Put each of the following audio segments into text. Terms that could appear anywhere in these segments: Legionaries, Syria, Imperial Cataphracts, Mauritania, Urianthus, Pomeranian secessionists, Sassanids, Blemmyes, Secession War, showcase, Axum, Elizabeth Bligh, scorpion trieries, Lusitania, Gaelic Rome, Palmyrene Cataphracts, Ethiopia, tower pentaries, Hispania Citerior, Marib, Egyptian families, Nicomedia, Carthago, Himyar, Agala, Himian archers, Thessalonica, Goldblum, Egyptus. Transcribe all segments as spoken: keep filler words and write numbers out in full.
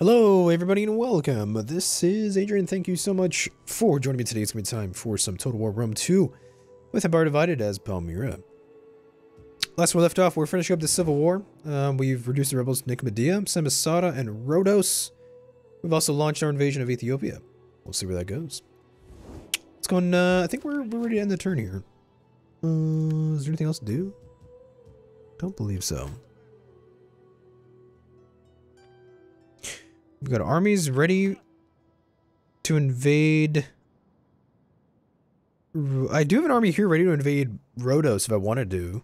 Hello everybody and welcome. This is Adrian. Thank you so much for joining me today. It's going to be time for some Total War Rome two with Empire Divided as Palmyra. Last we left off, we're finishing up the Civil War. Um, we've reduced the rebels to Nicomedia, Samosata, and Rhodos. We've also launched our invasion of Ethiopia. We'll see where that goes. It's going, uh, I think we're, we're ready to end the turn here. Uh, is there anything else to do? Don't believe so. We've got armies ready to invade. I do have an army here ready to invade Rhodos if I wanted to.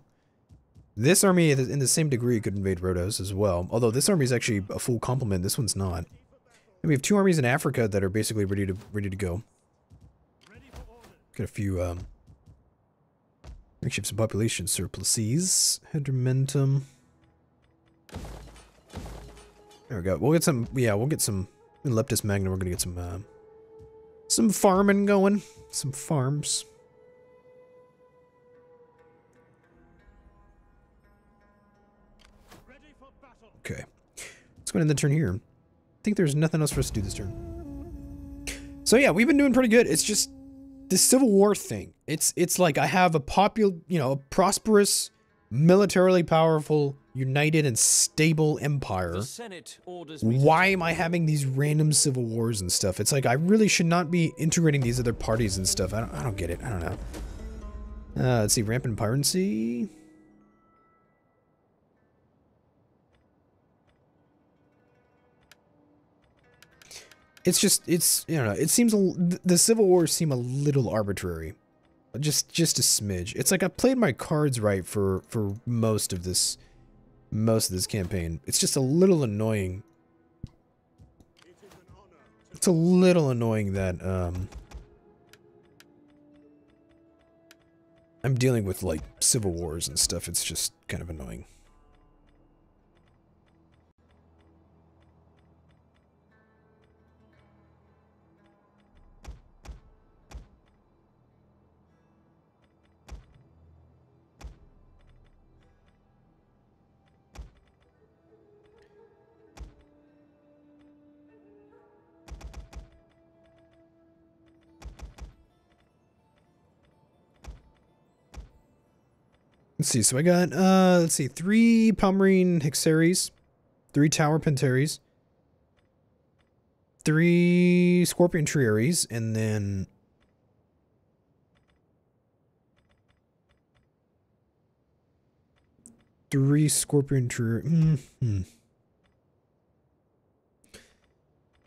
This army in the same degree could invade Rhodos as well. Although this army is actually a full complement. This one's not. And we have two armies in Africa that are basically ready to ready to go. Got a few um, makeshifts and population surpluses. Hedimentum. There we go. We'll get some, yeah, we'll get some, in Leptis Magna, we're going to get some, uh, some farming going. Some farms. Okay. Let's go ahead and end the turn here. I think there's nothing else for us to do this turn. So yeah, we've been doing pretty good. It's just, this Civil War thing. It's, it's like I have a popular, you know, a prosperous, militarily powerful, united and stable empire. Why am I having these random civil wars and stuff? It's like I really should not be integrating these other parties and stuff. I don't, I don't get it. I don't know. Uh, let's see. Rampant piracy. It's just, it's, you know, it seems, a, the civil wars seem a little arbitrary. Just, just a smidge. It's like I played my cards right for, for most of this. Most of this campaign. It's just a little annoying. It's a little annoying that um, I'm dealing with like civil wars and stuff. It's just kind of annoying. Let's see, so I got, uh, let's see, three Palmyrene hexaries, three tower pentaries, three scorpion trieries, and then three scorpion trieries. Mm-hmm. I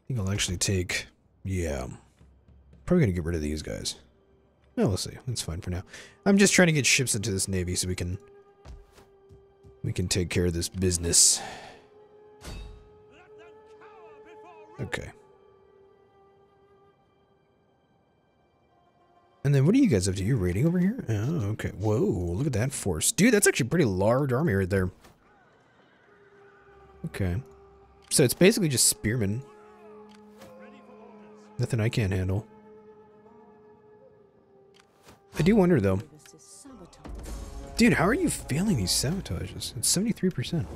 think I'll actually take, yeah, probably gonna get rid of these guys. No, we'll see. That's fine for now. I'm just trying to get ships into this navy so we can we can take care of this business. Okay. And then what are you guys up to? You're raiding over here? Oh, okay. Whoa, look at that force. Dude, that's actually a pretty large army right there. Okay. So it's basically just spearmen. Nothing I can't handle. I do wonder though. Dude, how are you failing these sabotages? It's seventy-three percent.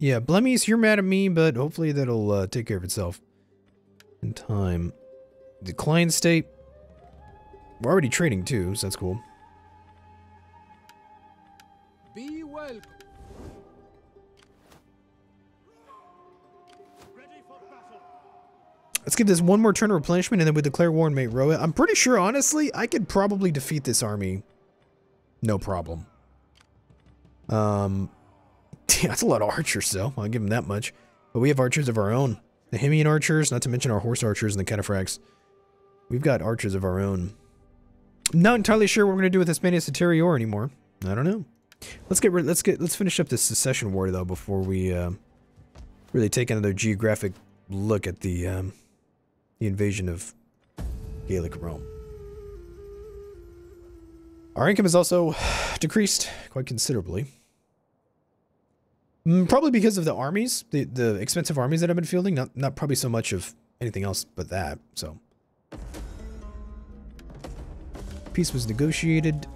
Yeah, Blemmyes, you're mad at me, but hopefully that'll uh, take care of itself in time. Decline state. We're already trading too, so that's cool. Be welcome. Let's give this one more turn of replenishment, and then we declare war and make Roa. I'm pretty sure, honestly, I could probably defeat this army. No problem. Um, yeah, that's a lot of archers, though. I'll give them that much. But we have archers of our own. The Himian archers, not to mention our horse archers and the Cataphracts. We've got archers of our own. I'm not entirely sure what we're going to do with Hispania Citerior anymore. I don't know. Let's get rid. Let's get. Let's finish up this Secession War though before we uh, really take another geographic look at the. Um, The invasion of Gaelic Rome. Our income has also decreased quite considerably. Probably because of the armies, the, the expensive armies that I've been fielding, not, not probably so much of anything else but that, so. Peace was negotiated.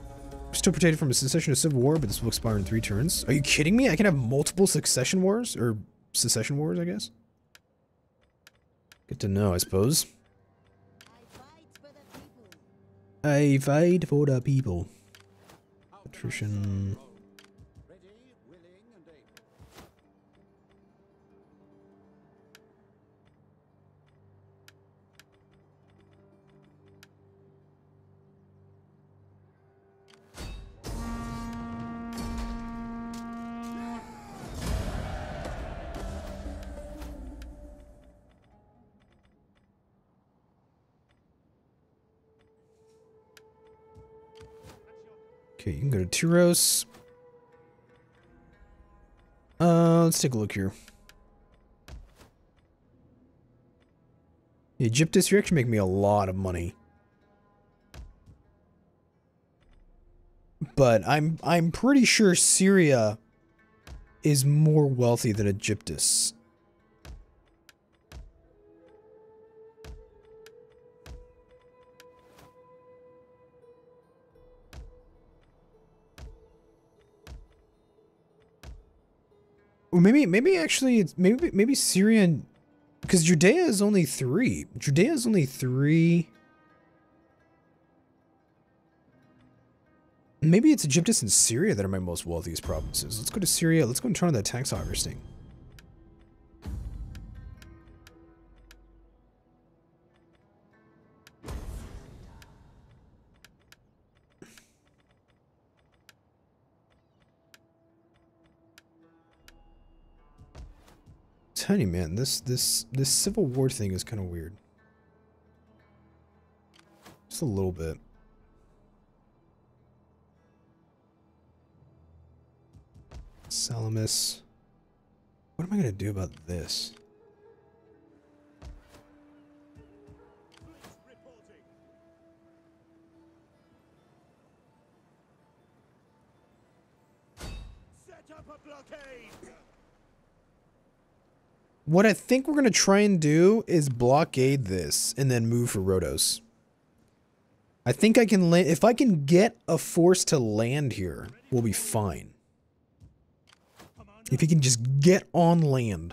Still protected from a secession of civil war, but this will expire in three turns. Are you kidding me? I can have multiple succession wars, or secession wars, I guess? Good to know, I suppose. I fight for the people. Patrician. Okay, you can go to Tyros. Uh, let's take a look here. Egyptus, you're actually making me a lot of money. But I'm I'm pretty sure Syria is more wealthy than Egyptus. Maybe, maybe actually, it's maybe, maybe Syrian, because Judea is only three. Judea is only three. Maybe it's Egyptus and Syria that are my most wealthiest provinces. Let's go to Syria. Let's go and turn on that tax harvesting. Tiny man, this this this civil war thing is kind of weird. Just a little bit. Salamis. What am I gonna do about this? Set up a blockade. What I think we're going to try and do is blockade this and then move for Rhodos. I think I can land. If I can get a force to land here, we'll be fine. If he can just get on land.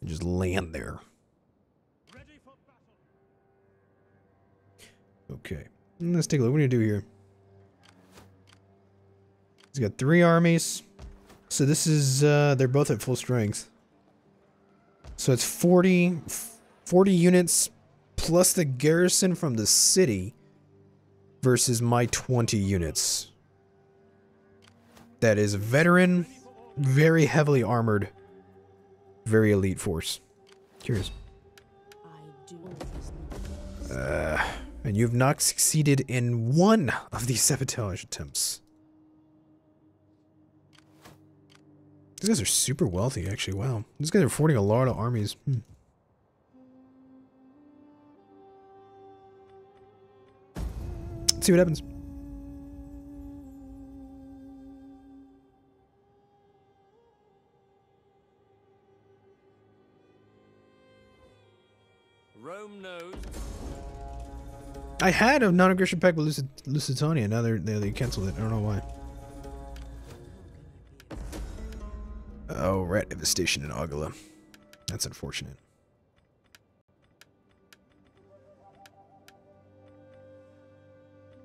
And just land there. Okay. Let's take a look. What do you do here? He's got three armies. So this is, uh, they're both at full strength. So it's forty, forty units plus the garrison from the city versus my twenty units. That is a veteran, very heavily armored, very elite force. Curious. Uh, and you've not succeeded in one of these sabotage attempts. These guys are super wealthy, actually. Wow. These guys are affording a lot of armies. Hmm. Let's see what happens. Rome knows. I had a non-aggression pact with Lusit Lusitania. Now they're, they, they canceled it. I don't know why. Oh, rat devastation in Agala. That's unfortunate.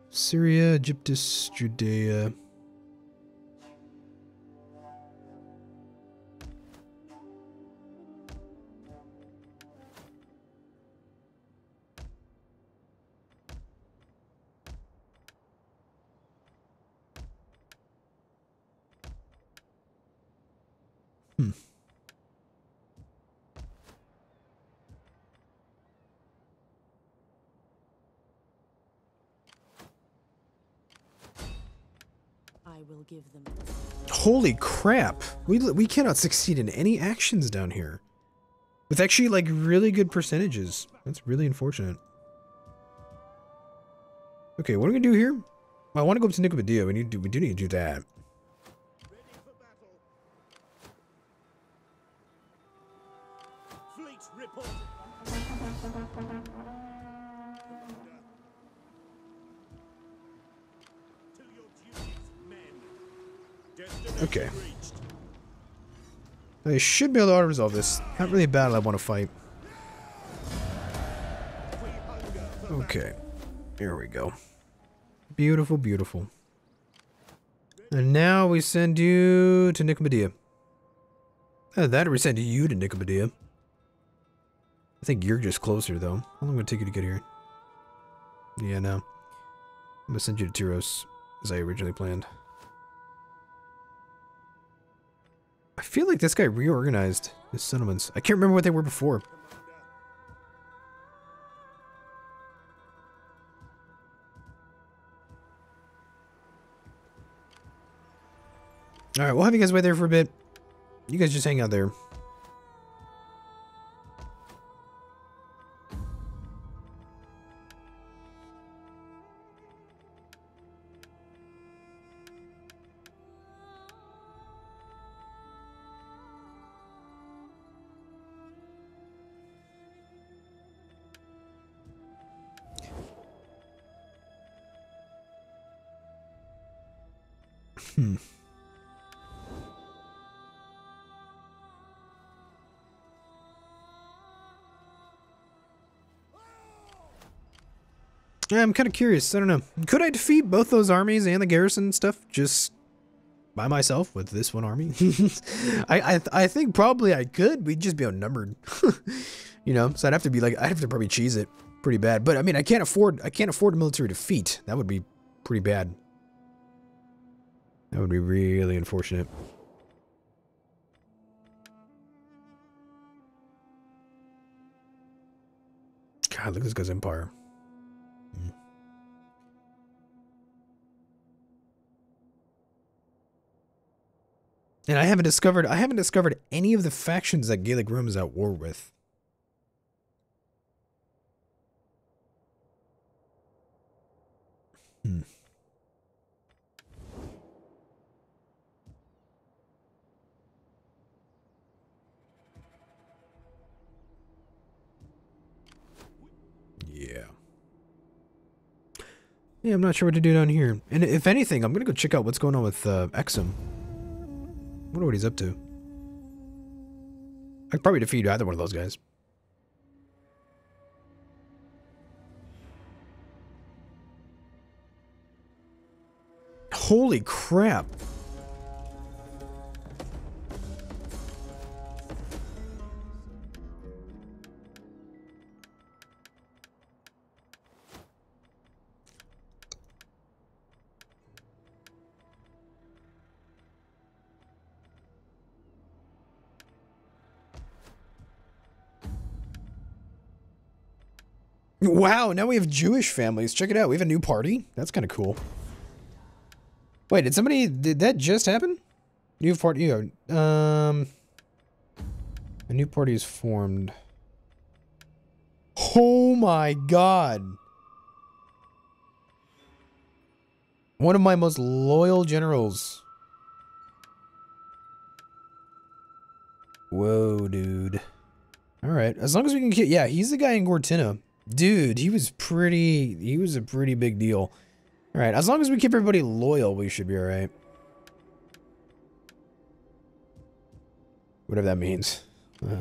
Syria, Egyptus, Judea. Holy crap! We we cannot succeed in any actions down here, with actually like really good percentages. That's really unfortunate. Okay, what are we gonna do here? I want to go up to Nicomedia. We need to, we do need to do that. Okay. I should be able to auto-resolve this. Not really a battle I want to fight. Okay, here we go. Beautiful, beautiful. And now we send you to Nicomedia. Oh, that we send you to Nicomedia. I think you're just closer, though. How long would it take you to get here? Yeah, no. I'm gonna send you to Tyros, as I originally planned. I feel like this guy reorganized his settlements. I can't remember what they were before. Alright, we'll have you guys wait there for a bit. You guys just hang out there. Hmm. Yeah, I'm kind of curious. I don't know. Could I defeat both those armies and the garrison stuff just by myself with this one army? I I, th I think probably I could. We'd just be outnumbered, you know. So I'd have to be like I'd have to probably cheese it pretty bad. But I mean, I can't afford I can't afford a military defeat. That would be pretty bad. That would be really unfortunate. God, look at this guy's empire. Mm. And I haven't discovered I haven't discovered any of the factions that Gaelic Rome is at war with. Hmm. Yeah. Yeah, I'm not sure what to do down here. And if anything, I'm gonna go check out what's going on with uh, Exum. I wonder what he's up to. I could probably defeat either one of those guys. Holy crap! Wow, now we have Jewish families. Check it out. We have a new party. That's kind of cool. Wait, did somebody... Did that just happen? New party... Um... A new party is formed. Oh my god! One of my most loyal generals. Whoa, dude. Alright, as long as we can... Get, yeah, he's the guy in Gortina. Dude, he was pretty... He was a pretty big deal. Alright, as long as we keep everybody loyal, we should be alright. Whatever that means. Uh.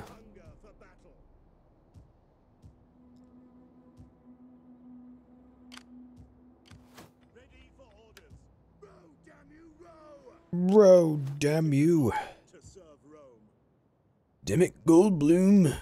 Bro, damn you. Damn it, Goldblum.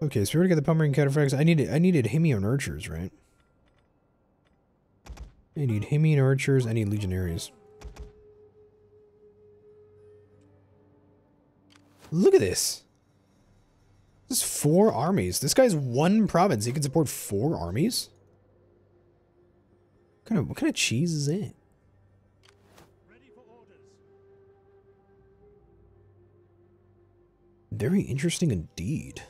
Okay, so we already got the Palmyrene Cataphracts. I needed I needed Himian archers, right? I need Himian archers, I need legionaries. Look at this. This is four armies. This guy's one province. He can support four armies. What kind of what kind of cheese is that? Very interesting indeed.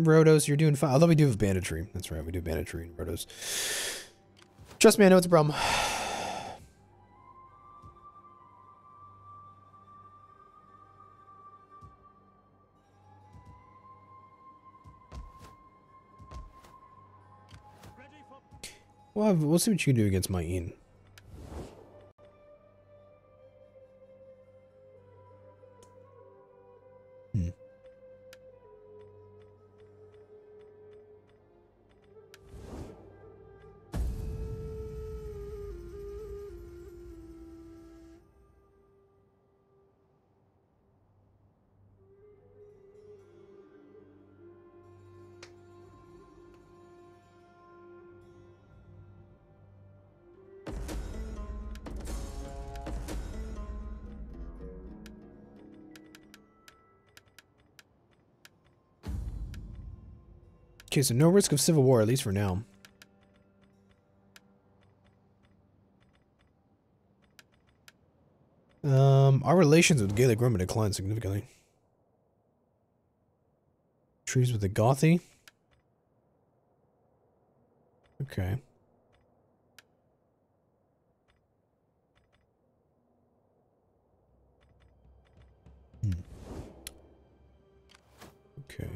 Rhodos, you're doing fine. Although we do have banditry. That's right, we do banditry in Rhodos. Trust me, I know it's a problem. Well, we'll see what you can do against Ma'in. Hmm. Okay, so no risk of civil war, at least for now. Um, our relations with Gaelic Rome declined significantly. Trees with the Gothi. Okay. Hmm. Okay.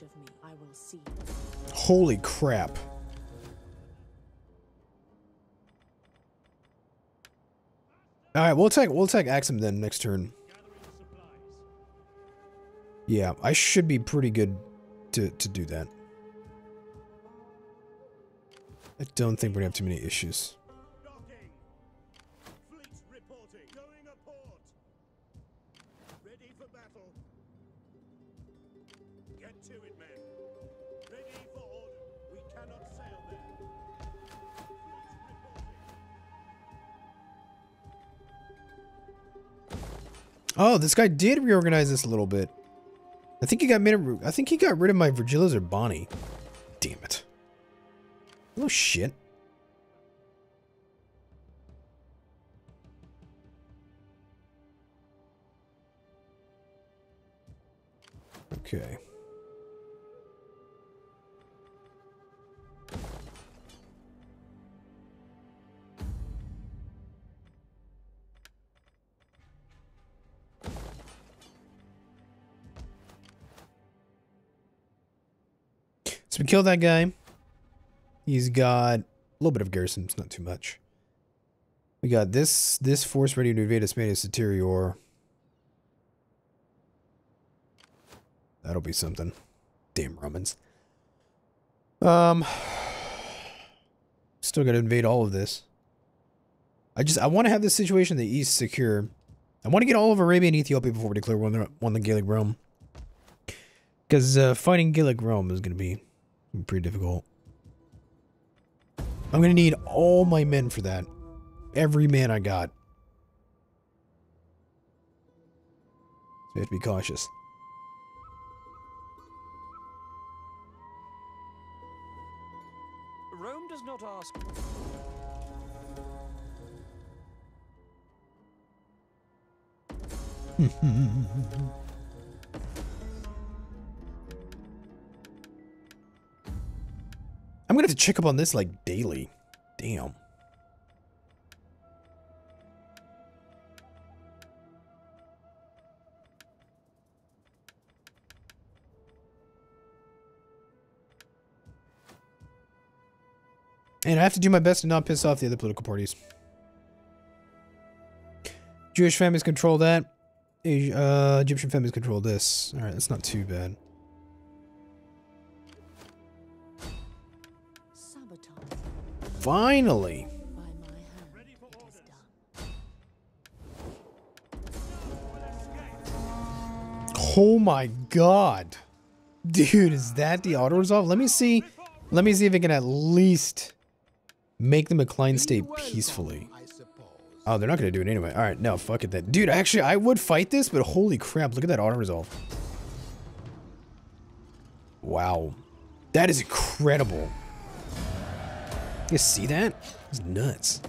Of me, I will see. Holy crap. Alright, we'll attack we'll attack Axum then next turn. Yeah, I should be pretty good to, to do that. I don't think we're gonna have too many issues. Oh, this guy did reorganize this a little bit. I think he got made of, I think he got rid of my Virgilas or Bonnie. Damn it. Oh shit. Okay. So we killed that guy. He's got a little bit of garrison, it's not too much. We got this this force ready to invade Hispania Citerior. That'll be something. Damn Romans. Um still gotta invade all of this. I just I wanna have this situation in the east secure. I wanna get all of Arabia and Ethiopia before we declare one one the Gaelic Rome. Cause uh, fighting Gaelic Rome is gonna be pretty difficult. I'm gonna need all my men for that. Every man I got. So we have to be cautious. Rome does not ask. I'm gonna have to check up on this like daily. Damn. And I have to do my best to not piss off the other political parties. Jewish families control that. Uh, Egyptian families control this. Alright, that's not too bad. Finally! Oh my god! Dude, is that the auto-resolve? Let me see. Let me see if it can at least make them incline state peacefully. Oh, they're not gonna do it anyway. Alright, no, fuck it then. Dude, actually, I would fight this, but holy crap, look at that auto-resolve. Wow. That is incredible. You see that? It's nuts.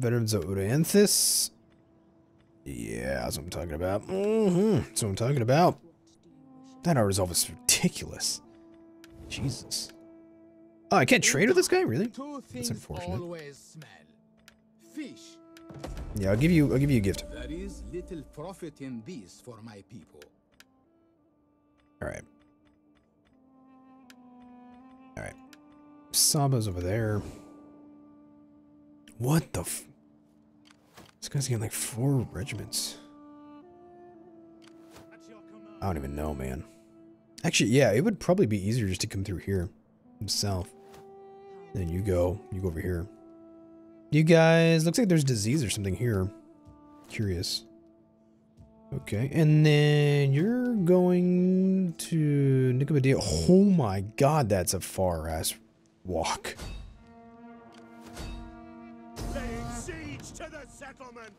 Veterans of Urianthus. Yeah, that's what I'm talking about. Mm-hmm. That's what I'm talking about. That our resolve is ridiculous. Jesus. Oh, I can't trade with this guy? Really? That's unfortunate. Fish. Yeah, I'll give you I'll give you a gift. There is little profit in these for my people. Alright. Alright. Saba's over there. What the f This guy's getting like four regiments. I don't even know, man. Actually, yeah, it would probably be easier just to come through here himself. Then you go, you go over here. You guys, looks like there's disease or something here. Curious. Okay, and then you're going to Nicomedia. Oh my god, that's a far ass walk. Laying siege to the settlement.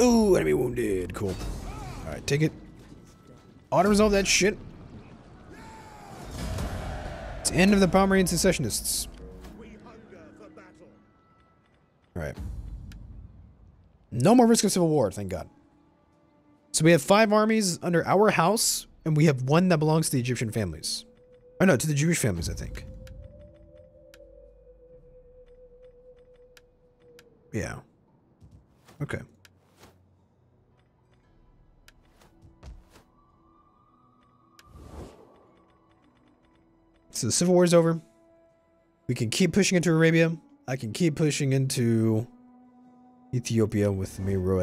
Ooh, enemy wounded. Cool. Alright, take it. Auto resolve that shit. It's the end of the Pomeranian secessionists. Alright. No more risk of civil war, thank God. So we have five armies under our house, and we have one that belongs to the Egyptian families. Oh no, to the Jewish families, I think. Yeah. Okay. So the civil war is over. We can keep pushing into Arabia. I can keep pushing into Ethiopia with Meroe.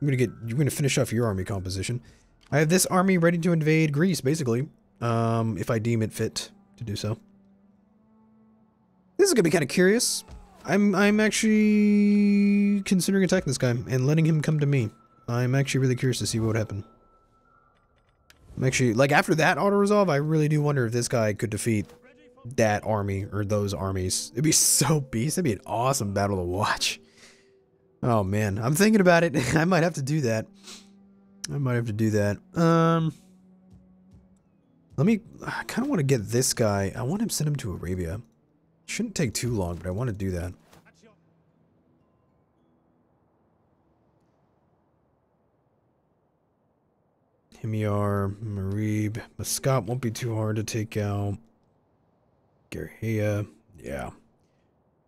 I'm gonna get. You're gonna finish off your army composition. I have this army ready to invade Greece, basically, um, if I deem it fit to do so. This is gonna be kind of curious. I'm. I'm actually considering attacking this guy and letting him come to me. I'm actually really curious to see what would happen. I'm actually like after that auto resolve, I really do wonder if this guy could defeat that army or those armies. It'd be so beast. That'd be an awesome battle to watch. Oh man, I'm thinking about it. I might have to do that. I might have to do that. Um, let me. I kind of want to get this guy. I want him to send him to Arabia. Shouldn't take too long, but I want to do that. Himyar, Marib, Mascot won't be too hard to take out. Garhea, yeah.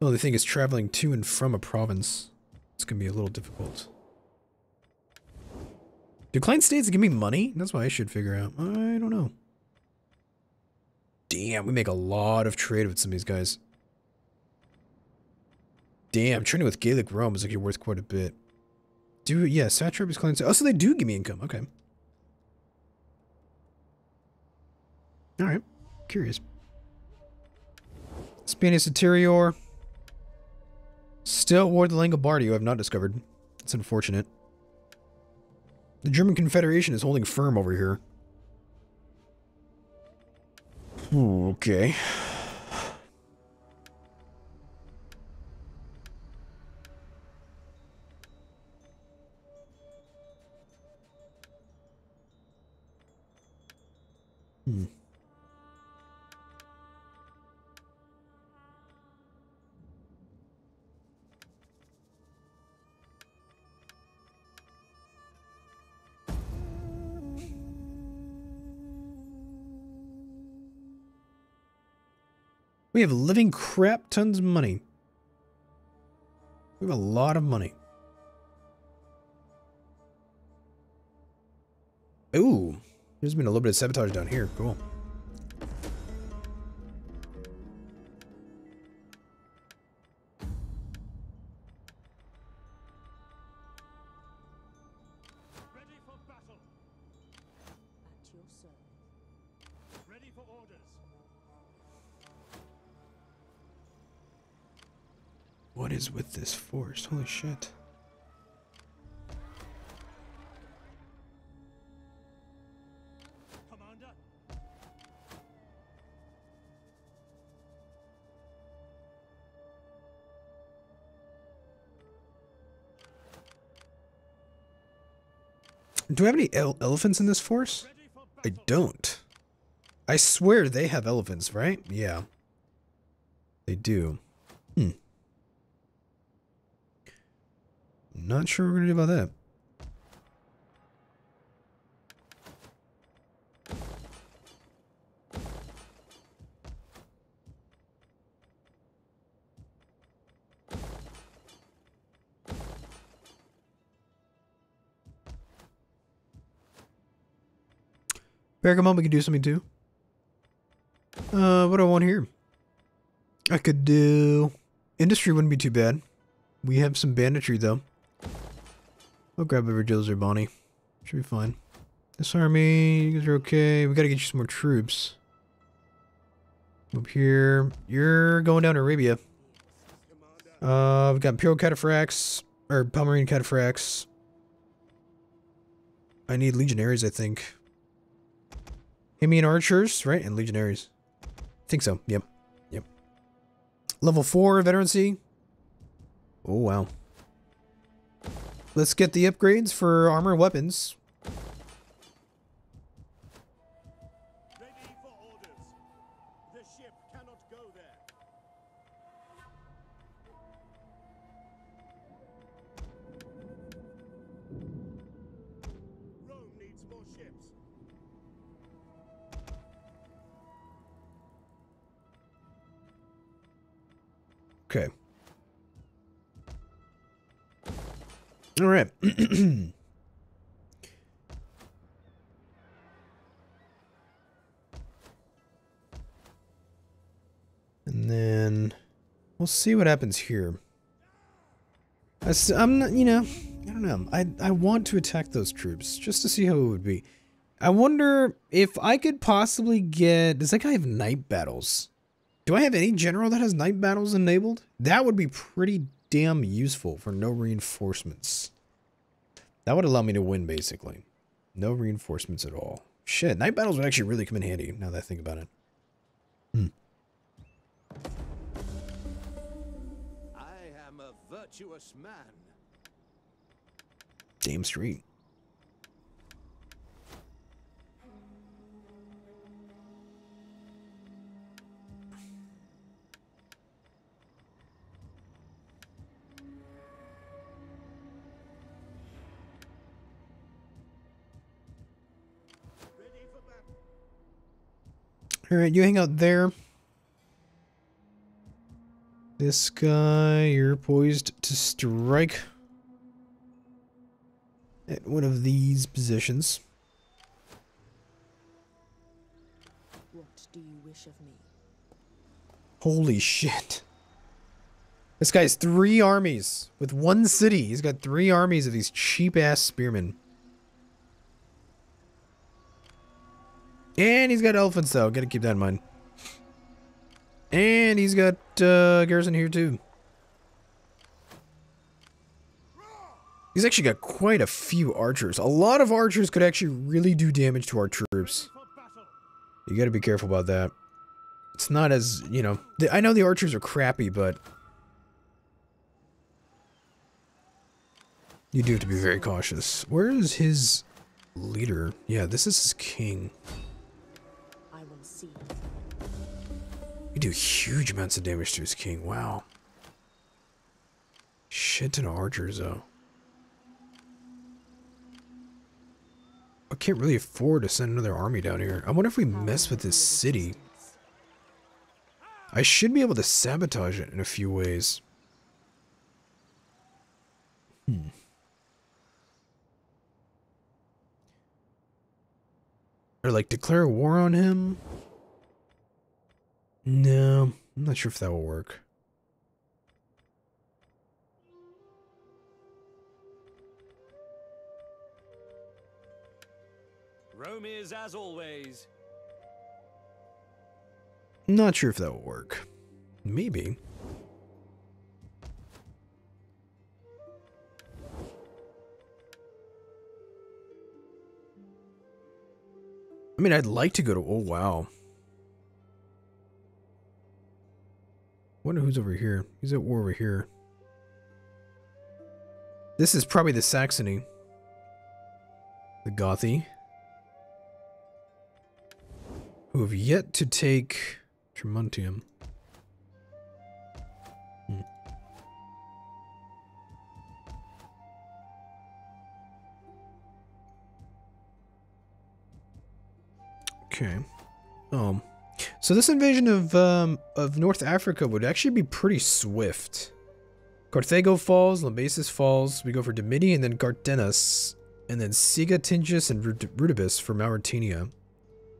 The only thing is traveling to and from a province. It's gonna be a little difficult. Do client states give me money? That's what I should figure out. I don't know. Damn, we make a lot of trade with some of these guys. Damn, trading with Gaelic Rome is actually worth quite a bit. Do yeah, satrapy's client state. Oh, so they do give me income. Okay. All right. Curious. Hispania Citerior. Still at war with the Langobardi, I have not discovered. It's unfortunate. The German Confederation is holding firm over here. Ooh, okay. Hmm. We have living crap tons of money. We have a lot of money. Ooh, there's been a little bit of sabotage down here. Cool. With this force, holy shit. Commander. Do I have any ele elephants in this force? I don't. I swear they have elephants, right? Yeah. They do. Hmm. Not sure what we're going to do about that. Bergamot, we can do something too. Uh, what do I want here? I could do... Industry wouldn't be too bad. We have some banditry though. I'll grab every Dilzer Bonnie. Should be fine. This army, you guys are okay. We gotta get you some more troops. Up here. You're going down to Arabia. Uh, we've got Imperial Cataphracts. Or Palmyrene Cataphracts. I need Legionaries, I think. Himian Archers, right? And Legionaries. I think so. Yep. Yep. Level four, Veterancy. Oh, wow. Let's get the upgrades for armor and weapons. Ready for orders. The ship cannot go there. Rome needs more ships. Okay. All right. And then we'll see what happens here. I st I'm not, you know, I don't know. I, I want to attack those troops just to see how it would be. I wonder if I could possibly get... Does that guy have night battles? Do I have any general that has night battles enabled? That would be pretty damn useful for no reinforcements. That would allow me to win, basically. No reinforcements at all. Shit, night battles would actually really come in handy, now that I think about it. Hmm. I am a virtuous man. Damn straight. Alright, you hang out there. This guy, you're poised to strike at one of these positions. What do you wish of me? Holy shit. This guy's three armies with one city. He's got three armies of these cheap-ass spearmen. And he's got elephants, though. Gotta keep that in mind. And he's got uh, garrison here, too. He's actually got quite a few archers. A lot of archers could actually really do damage to our troops. You gotta be careful about that. It's not as, you know... The, I know the archers are crappy, but... You do have to be very cautious. Where is his leader? Yeah, this is his king. We do huge amounts of damage to his king. Wow. Shit ton of archers, though. I can't really afford to send another army down here. I wonder if we mess with this city. I should be able to sabotage it in a few ways. Hmm. Or, like, declare war on him? No, I'm not sure if that will work. Rome is as always. Not sure if that will work. Maybe. I mean, I'd like to go to... Oh, wow. Wonder who's over here. He's at war over here. This is probably the Saxony. The Gothi. Who have yet to take Trimontium. Okay. Um, so this invasion of um, of North Africa would actually be pretty swift. Carthago falls, Lambasis falls. We go for Domiti and then Gardenus, and then Siga, Tingis, and Rudibus for Mauritania, and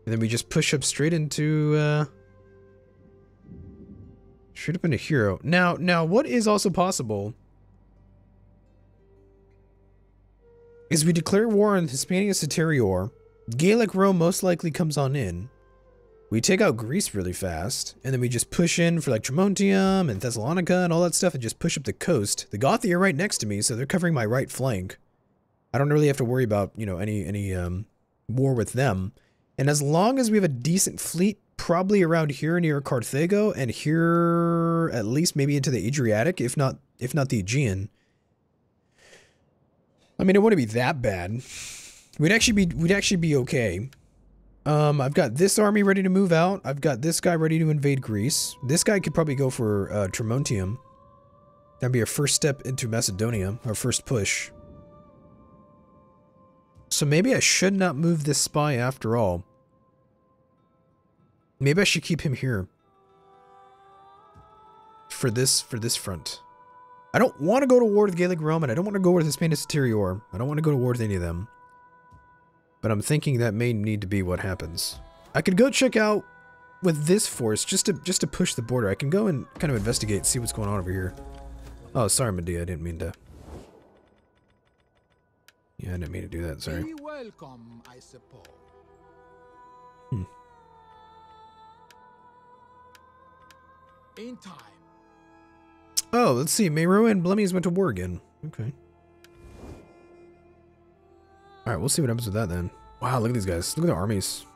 then we just push up straight into uh, straight up into Hero. Now, now what is also possible is we declare war on Hispania Citerior. Gaelic Rome most likely comes on in. We take out Greece really fast, and then we just push in for like Trimontium and Thessalonica and all that stuff and just push up the coast. The Gothi are right next to me, so they're covering my right flank. I don't really have to worry about, you know, any, any um, war with them. And as long as we have a decent fleet, probably around here near Carthago and here at least maybe into the Adriatic, if not, if not the Aegean. I mean, it wouldn't be that bad. We'd actually be, we'd actually be okay. Um, I've got this army ready to move out. I've got this guy ready to invade Greece. This guy could probably go for uh, Trimontium. That'd be our first step into Macedonia, our first push. So maybe I should not move this spy after all. Maybe I should keep him here for this for this front. I don't want to go to war with Gaelic Rome, and I don't want to go with Hispania Citerior. I don't want to go to war with any of them. But I'm thinking that may need to be what happens. I could go check out with this force just to just to push the border. I can go and kind of investigate, see what's going on over here. Oh, sorry, Medea. I didn't mean to. Yeah, I didn't mean to do that. Sorry. Very welcome, I suppose. Hmm. In time. Oh, let's see. Meru and Blemmyes went to war again. Okay. Alright, we'll see what happens with that then. Wow, look at these guys. Look at their armies.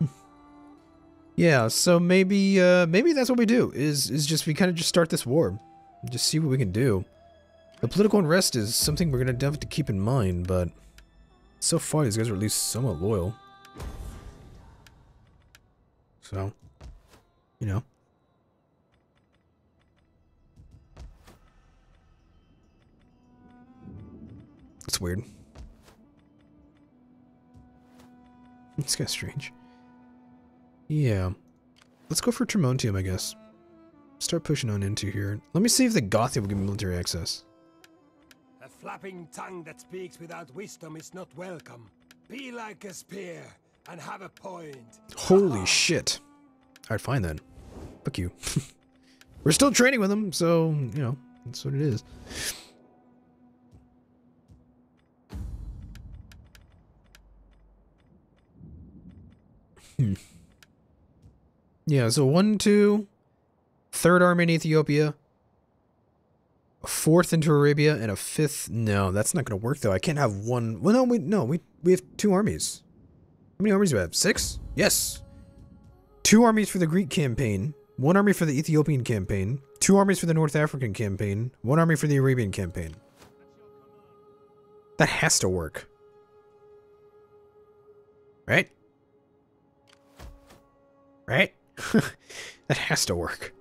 Yeah, so maybe uh, maybe that's what we do, is is just we kind of just start this war. Just see what we can do. The political unrest is something we're going to have to keep in mind, but so far these guys are at least somewhat loyal. So, you know. It's weird. It's kind of strange. Yeah. Let's go for Trimontium, I guess. Start pushing on into here. Let me see if the Gothi will give me military access. A flapping tongue that speaks without wisdom is not welcome. Be like a spear and have a point. Holy shit. Alright, fine then. Fuck you. We're still training with them, so, you know, that's what it is. Yeah, so one, two, third army in Ethiopia, a fourth into Arabia, and a fifth. No, that's not going to work though. I can't have one. Well, no, we no we we have two armies. How many armies do I have? Six? Yes. Two armies for the Greek campaign, one army for the Ethiopian campaign, two armies for the North African campaign, one army for the Arabian campaign. That has to work, right? Right? That has to work.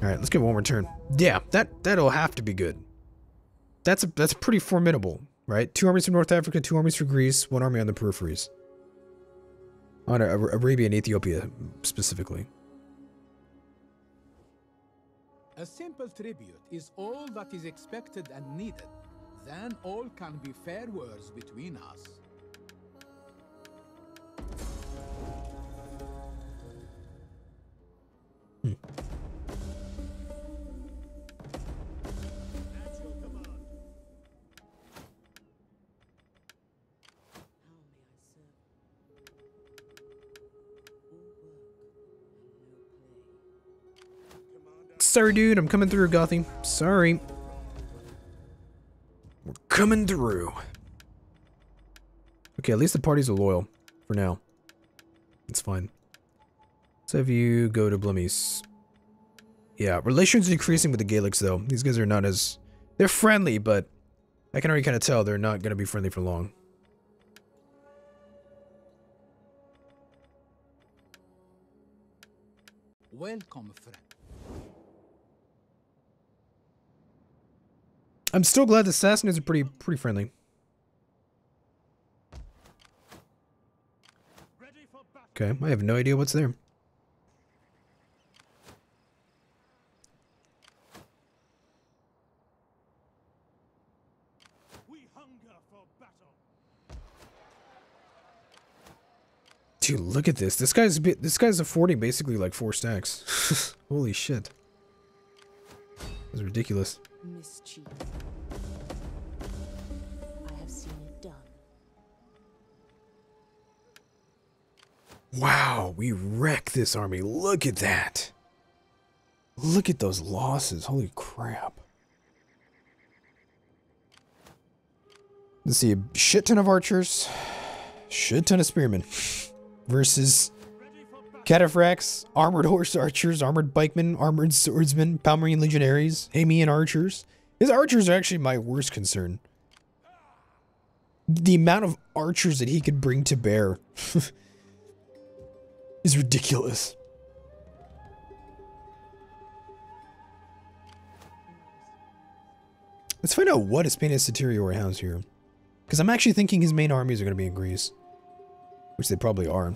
Alright, let's give it one more turn. Yeah, that, that'll have to be good. That's a, that's pretty formidable, right? Two armies from North Africa, two armies for Greece, one army on the peripheries. On Ar Arabia and Ethiopia, specifically. A simple tribute is all that is expected and needed. Then all can be fair words between us. Hmm. Sorry, dude, I'm coming through, Gothi. Sorry. We're coming through. Okay, at least the parties are loyal for now. It's fine. So if you go to Blemmyes. Yeah, relations are decreasing with the Gaelics though. These guys are not as... They're friendly, but I can already kind of tell they're not going to be friendly for long. Welcome, friend. I'm still glad the Sassanids are pretty, pretty friendly. Ready Okay, I have no idea what's there. Dude, look at this. This guy's this guy's affording basically like four stacks. Holy shit. That's ridiculous. Mischief. I have seen it done. Wow, we wreck this army. Look at that. Look at those losses. Holy crap. Let's see, a shit ton of archers, shit ton of spearmen. Versus Cataphracts, armored horse archers, armored pikemen, armored swordsmen, Palmyrene legionaries, Himian archers. His archers are actually my worst concern. The amount of archers that he could bring to bear is ridiculous. Let's find out what Hispania Citerior has here. Because I'm actually thinking his main armies are going to be in Greece. Which they probably are.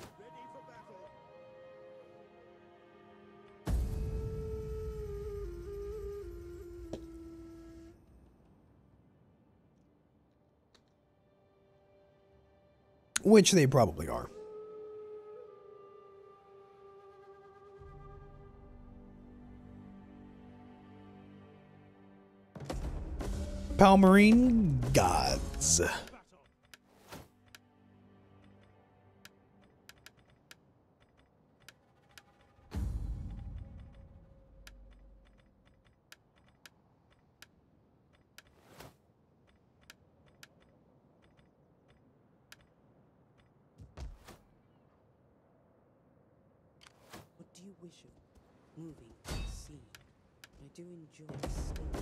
Which they probably are. Palmyrene gods.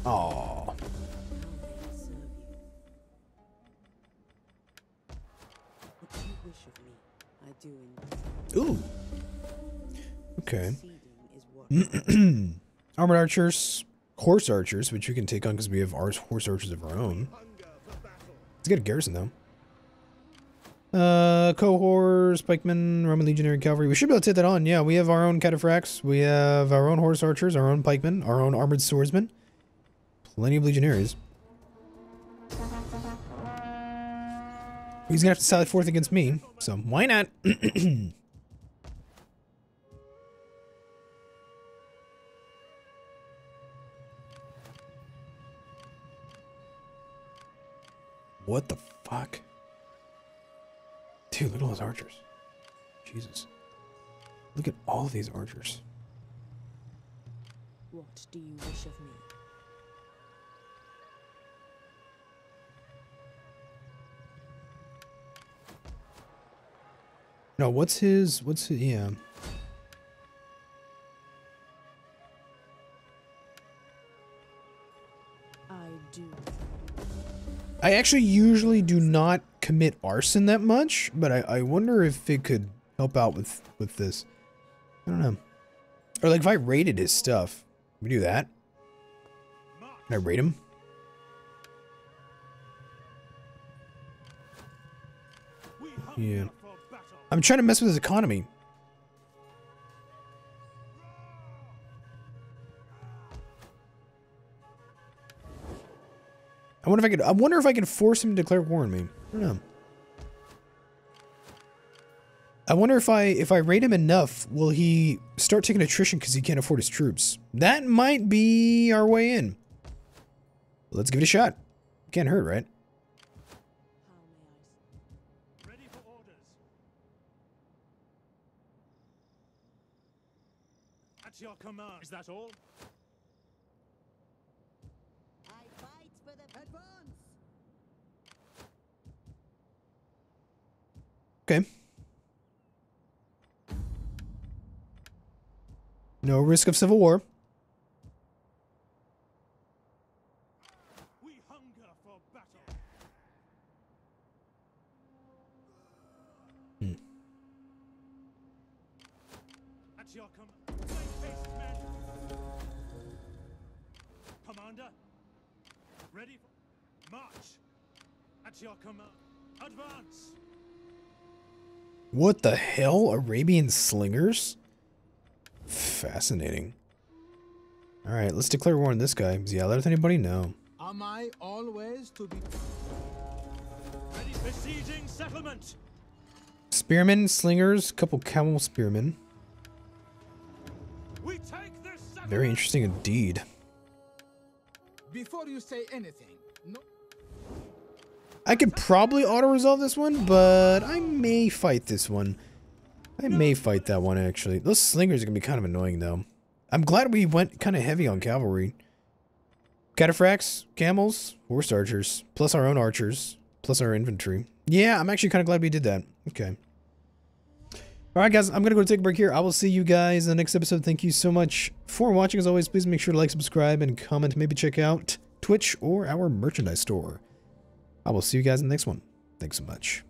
Oh. Ooh. Okay. Armored archers, horse archers, which you can take on because we have our horse archers of our own. Let's get a garrison though. Uh, cohorts, pikemen, Roman legionary cavalry. We should be able to take that on. Yeah, we have our own cataphracts. We have our own horse archers, our own pikemen, our own armored swordsmen. Plenty of legionaries. He's gonna have to sally forth against me, so why not? What the fuck? Dude, look at all those archers. Jesus. Look at all these archers. What do you wish of me? No, what's his, what's his, yeah. I do. I actually usually do not commit arson that much, but I, I wonder if it could help out with, with this. I don't know. Or like if I raided his stuff, we do that. Can I raid him? Yeah. I'm trying to mess with his economy. I wonder if I could, I wonder if I could force him to declare war on me. I don't know. I wonder if I, if I raid him enough, will he start taking attrition because he can't afford his troops? That might be our way in. Let's give it a shot. Can't hurt, right? Ready for orders. At your command. Is that all? Okay. No risk of civil war. We hunger for battle. Hmm. At your command, white-faced men. Commander, ready for march. At your command, advance. What the hell? Arabian slingers? Fascinating. Alright, let's declare war on this guy. Is he out there with anybody? No. Am I always to be ready? Besieging settlement. Spearmen, slingers, couple camel spearmen. We take this settlement. Very interesting indeed. Before you say anything, no. I could probably auto-resolve this one, but I may fight this one. I may fight that one, actually. Those slingers are going to be kind of annoying, though. I'm glad we went kind of heavy on cavalry. Cataphracts, camels, horse archers, plus our own archers, plus our infantry. Yeah, I'm actually kind of glad we did that. Okay. Alright, guys, I'm going to go take a break here. I will see you guys in the next episode. Thank you so much for watching. As always, please make sure to like, subscribe, and comment. Maybe check out Twitch or our merchandise store. I will see you guys in the next one. Thanks so much.